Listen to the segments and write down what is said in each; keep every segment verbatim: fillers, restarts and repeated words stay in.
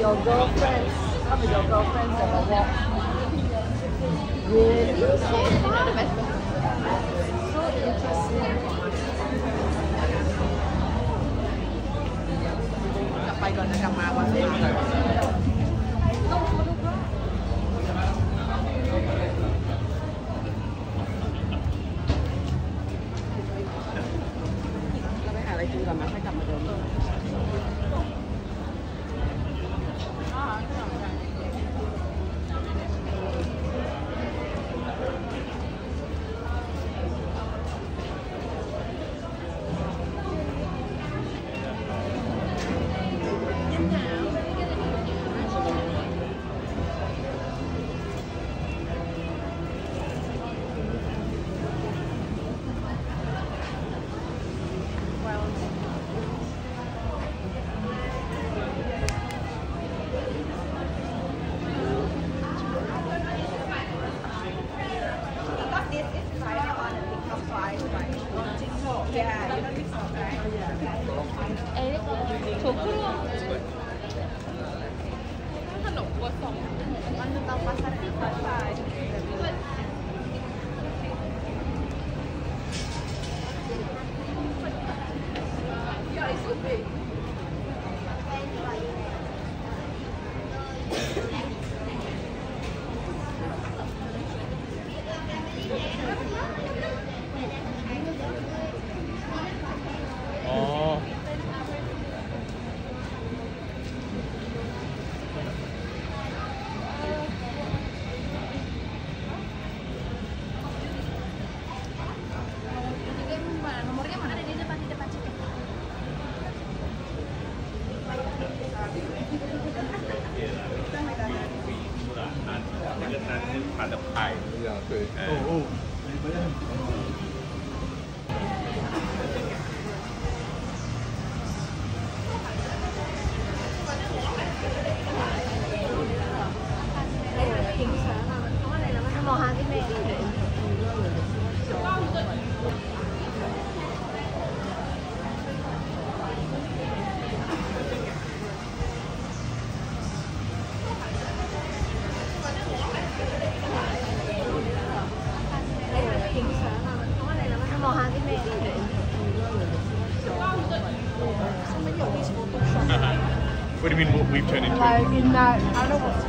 your girlfriends, some of your girlfriends have a walk. Really? So interesting. What do you mean what we've turned into? Like in that, I don't know what's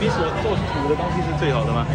你所做土的东西是最好的吗？